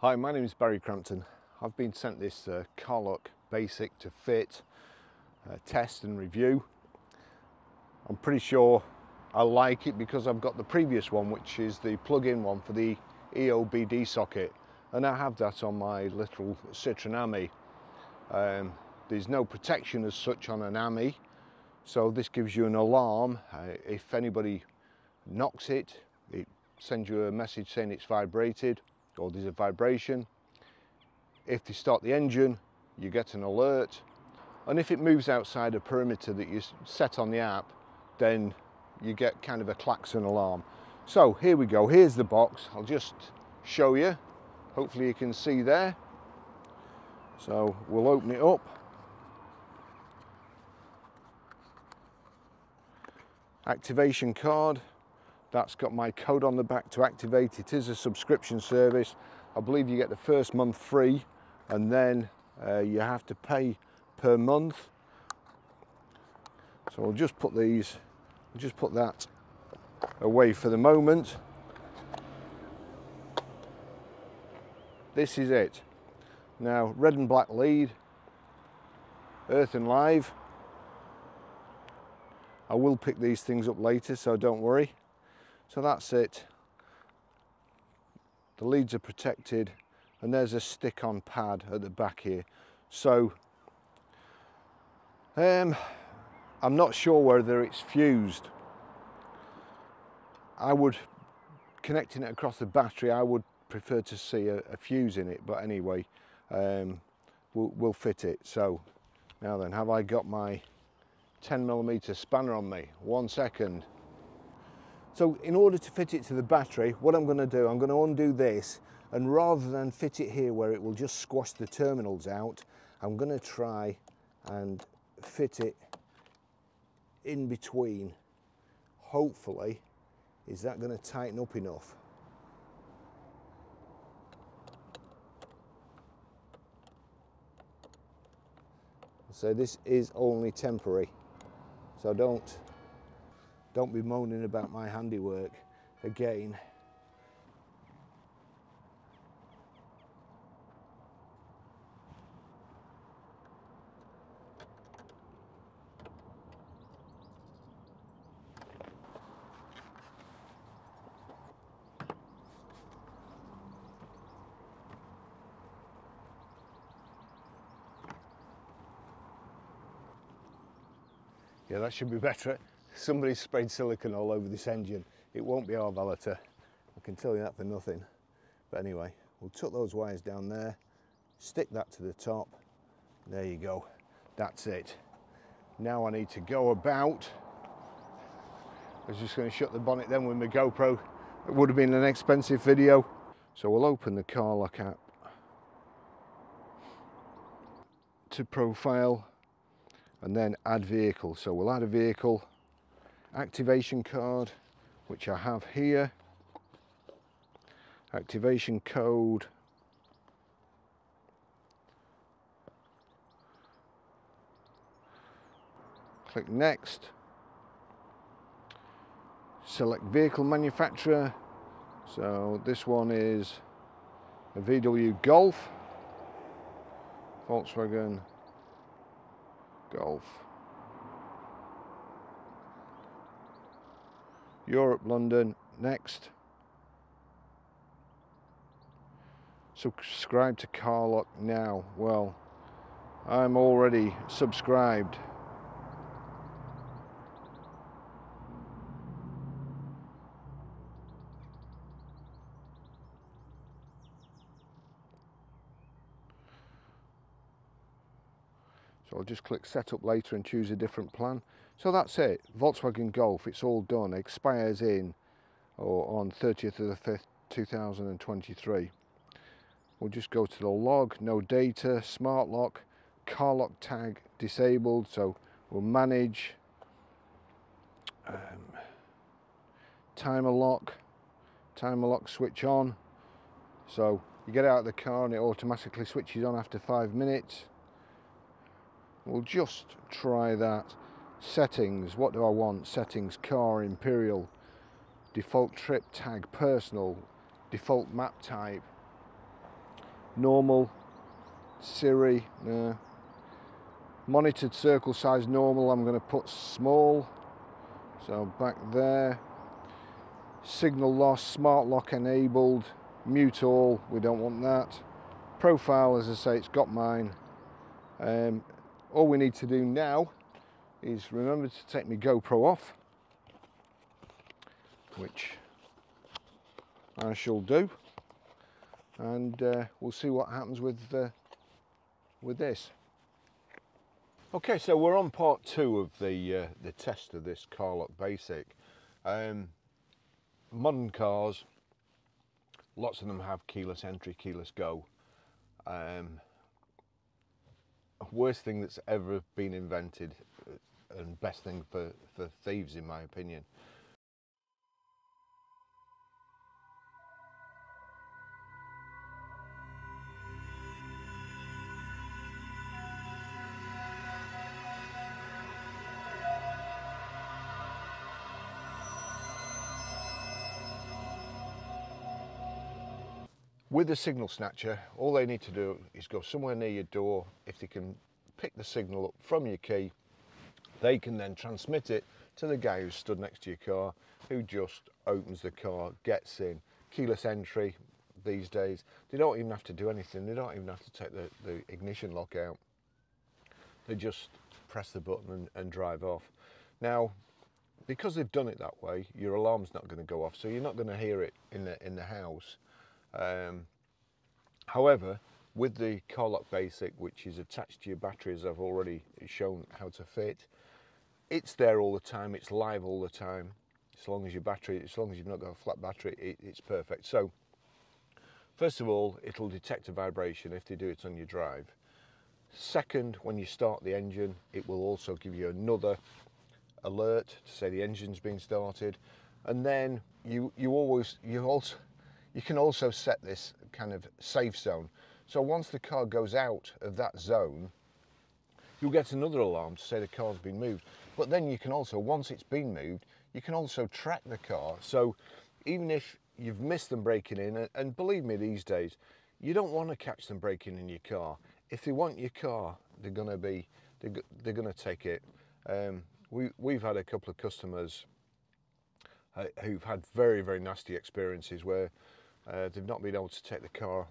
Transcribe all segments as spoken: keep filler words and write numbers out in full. Hi, my name is Barry Crampton. I've been sent this uh, Carlock Basic to fit, uh, test and review. I'm pretty sure I like it because I've got the previous one, which is the plug-in one for the E O B D socket, and I have that on my little Citroen A M I. Um, there's no protection as such on an A M I, so this gives you an alarm. Uh, if anybody knocks it, it sends you a message saying it's vibrated, or there's a vibration. If they start the engine, you get an alert, and if it moves outside a perimeter that you set on the app, then you get kind of a klaxon alarm. So here we go, here's the box. I'll just show you, hopefully you can see there. So we'll open it up. Activation card. That's got my code on the back to activate. It is a subscription service. I believe you get the first month free, and then uh, you have to pay per month. So I'll just put these, I'll just put that away for the moment. This is it. Now, red and black lead, earth and live. I will pick these things up later, so don't worry. So that's it, the leads are protected, and there's a stick-on pad at the back here. So um, I'm not sure whether it's fused. I would, connecting it across the battery, I would prefer to see a, a fuse in it, but anyway, um, we'll, we'll fit it. So now then, have I got my ten millimeter spanner on me? One second. So in order to fit it to the battery, what I'm going to do, I'm going to undo this, and rather than fit it here where it will just squash the terminals out, I'm going to try and fit it in between. Hopefully, is that going to tighten up enough? So this is only temporary, so don't Don't be moaning about my handiwork again. Yeah, that should be better. Somebody sprayed silicone all over this engine. It won't be our Valletta, I can tell you that for nothing. But anyway, we'll tuck those wires down there, stick that to the top. There you go, that's it. Now I need to go about. I was just going to shut the bonnet then with my GoPro. It would have been an expensive video. So we'll open the Carlock app to profile and then add vehicle. So we'll add a vehicle. Activation card, which I have here, activation code, click next, select vehicle manufacturer. So this one is a V W Golf, Volkswagen Golf, Europe, London, next. Subscribe to Carlock now. Well, I'm already subscribed. So I'll just click setup later and choose a different plan. So that's it, Volkswagen Golf, it's all done, expires in or on thirtieth of the fifth two thousand twenty-three. We'll just go to the log, no data, smart lock, Carlock tag disabled, so we'll manage, um, timer lock, timer lock switch on. So you get out of the car and it automatically switches on after five minutes. We'll just try that. Settings, what do I want? Settings, car, imperial, default trip tag, personal, default map type, normal, Siri, no. Monitored circle size normal, I'm going to put small, so back there. Signal loss, smart lock enabled, mute all, we don't want that. Profile, as I say, it's got mine. Um, all we need to do now is remember to take my GoPro off, which I shall do, and uh, we'll see what happens with uh, with this. Okay, so we're on part two of the uh, the test of this Carlock Basic. Um, modern cars, lots of them have keyless entry, keyless go. Um, worst thing that's ever been invented, and best thing for, for thieves in my opinion. With the signal snatcher, all they need to do is go somewhere near your door. If they can pick the signal up from your key, they can then transmit it to the guy who's stood next to your car, who just opens the car, gets in. Keyless entry these days, they don't even have to do anything. They don't even have to take the, the ignition lock out. They just press the button and, and drive off. Now, because they've done it that way, your alarm's not going to go off, so you're not going to hear it in the, in the house. Um, however, with the Carlock Basic, which is attached to your battery, as I've already shown how to fit, it's there all the time, it's live all the time. As long as your battery, as long as you've not got a flat battery, it, it's perfect. So, first of all, it'll detect a vibration if they do it on your drive. Second, when you start the engine, it will also give you another alert to say the engine's been started. And then you you always you also You can also set this kind of safe zone. So once the car goes out of that zone, you'll get another alarm to say the car's been moved. But then you can also, once it's been moved, you can also track the car. So even if you've missed them breaking in, and believe me these days, you don't want to catch them breaking in your car. If they want your car, they're going to be, they're, they're going to take it. Um, we, we've had a couple of customers uh, who've had very, very nasty experiences where Uh, they've not been able to take the car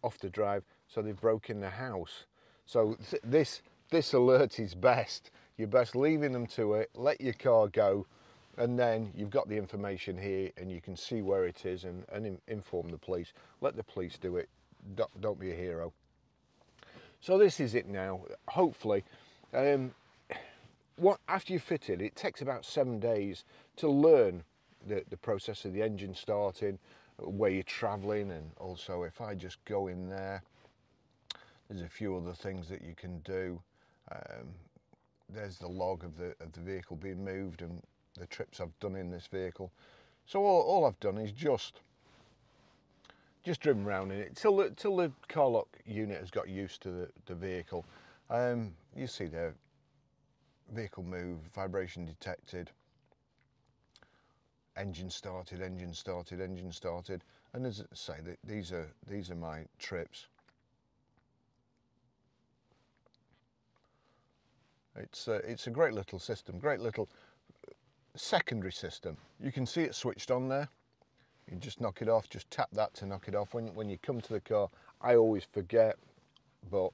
off the drive, so they've broken the house. So th this this alert is best. You're best leaving them to it, let your car go, and then you've got the information here and you can see where it is and, and in inform the police. Let the police do it. D don't be a hero. So this is it now. Hopefully, um, what after you've fitted, it takes about seven days to learn the, the process of the engine starting, where you're traveling, and also if I just go in there, there's a few other things that you can do. Um, there's the log of the, of the vehicle being moved and the trips I've done in this vehicle. So all, all I've done is just just driven around in it till the, till the Carlock unit has got used to the, the vehicle. Um, you see there, vehicle move, vibration detected, engine started, engine started, engine started, and as I say, that these are these are my trips. It's a, it's a great little system, great little secondary system. You can see it switched on there. You just knock it off, just tap that to knock it off. When when you come to the car, I always forget, but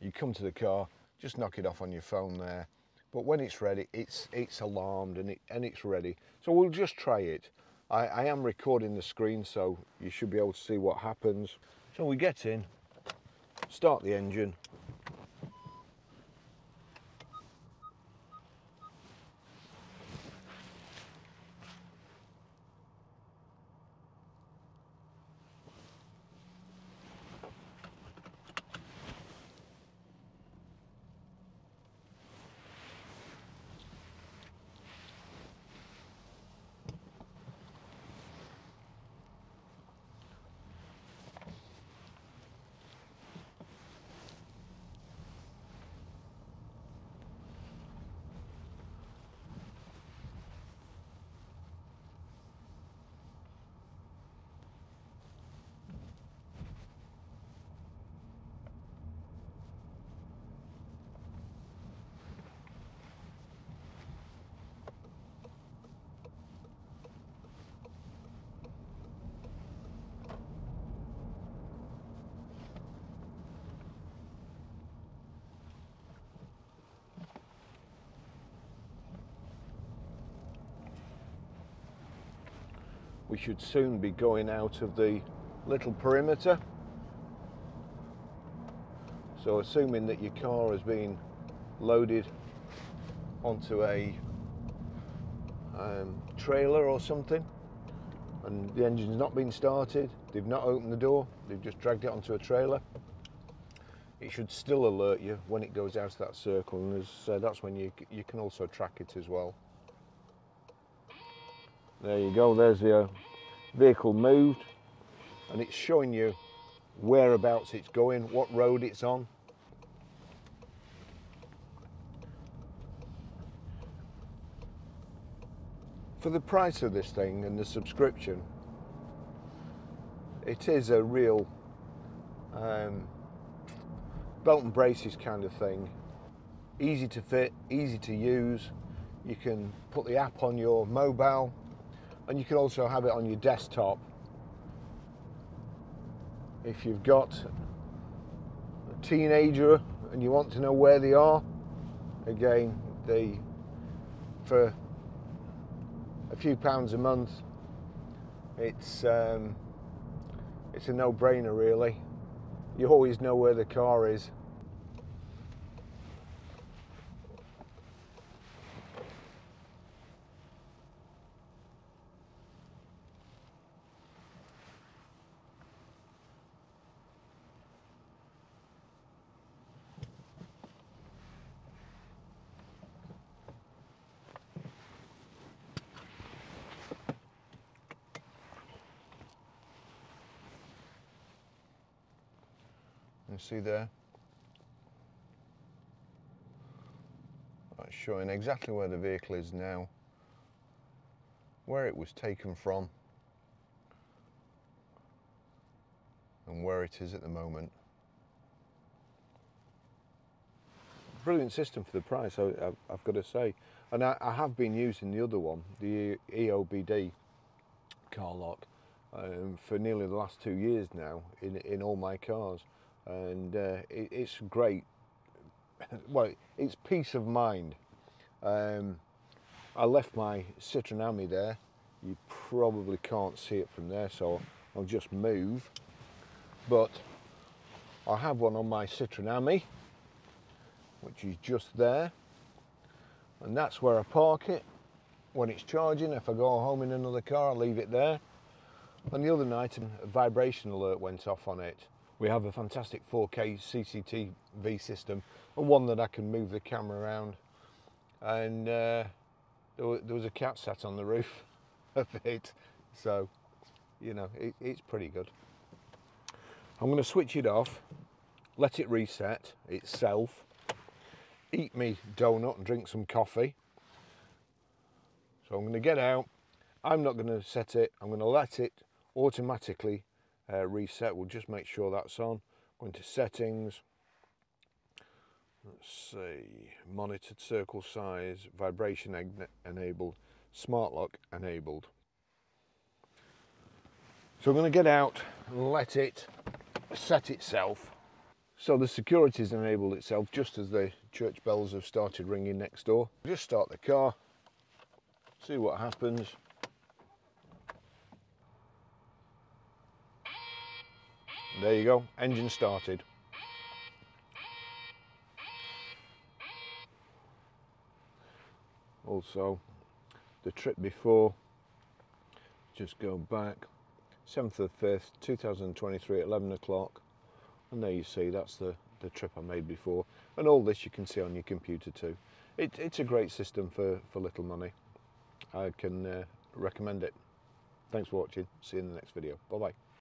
you come to the car, just knock it off on your phone there. But when it's ready, it's it's alarmed and it and it's ready. So we'll just try it. I, I am recording the screen, so you should be able to see what happens. So we get in, start the engine. we should soon be going out of the little perimeter. So assuming that your car has been loaded onto a um, trailer or something, and the engine's not been started, they've not opened the door, they've just dragged it onto a trailer, it should still alert you when it goes out of that circle, and as, uh, that's when you, you can also track it as well. There you go, there's the uh, vehicle moved, and it's showing you whereabouts it's going, what road it's on. For the price of this thing and the subscription, it is a real um, belt and braces kind of thing. Easy to fit, easy to use. You can put the app on your mobile, and you can also have it on your desktop. If you've got a teenager and you want to know where they are, again, they for a few pounds a month, it's um, it's a no-brainer really. You always know where the car is. See there, that's showing exactly where the vehicle is now, where it was taken from, and where it is at the moment. Brilliant system for the price, I, I've got to say, and I, I have been using the other one, the E O B D Carlock, um, for nearly the last two years now in, in all my cars. And uh, it, it's great. Well, it's peace of mind. Um, I left my Citroen A M I there. You probably can't see it from there, so I'll just move. But I have one on my Citroen A M I, which is just there. And that's where I park it when it's charging. If I go home in another car, I leave it there. And the other night, a vibration alert went off on it. We have a fantastic four K C C T V system, and one that I can move the camera around. And uh, there was a cat sat on the roof of it, so, you know, it, it's pretty good. I'm going to switch it off, let it reset itself, eat me donut and drink some coffee. So I'm going to get out. I'm not going to set it. I'm going to let it automatically Uh, reset. We'll just make sure that's on. Go into settings. Let's see. Monitored circle size, vibration en enabled, smart lock enabled. So I'm going to get out and let it set itself. So the security's enabled itself just as the church bells have started ringing next door. Just start the car, see what happens. There you go, engine started. Also, the trip before, just go back, seventh of the fifth, two thousand twenty-three, eleven o'clock. And there you see, that's the, the trip I made before. And all this you can see on your computer too. It, it's a great system for, for little money. I can uh, recommend it. Thanks for watching. See you in the next video. Bye-bye.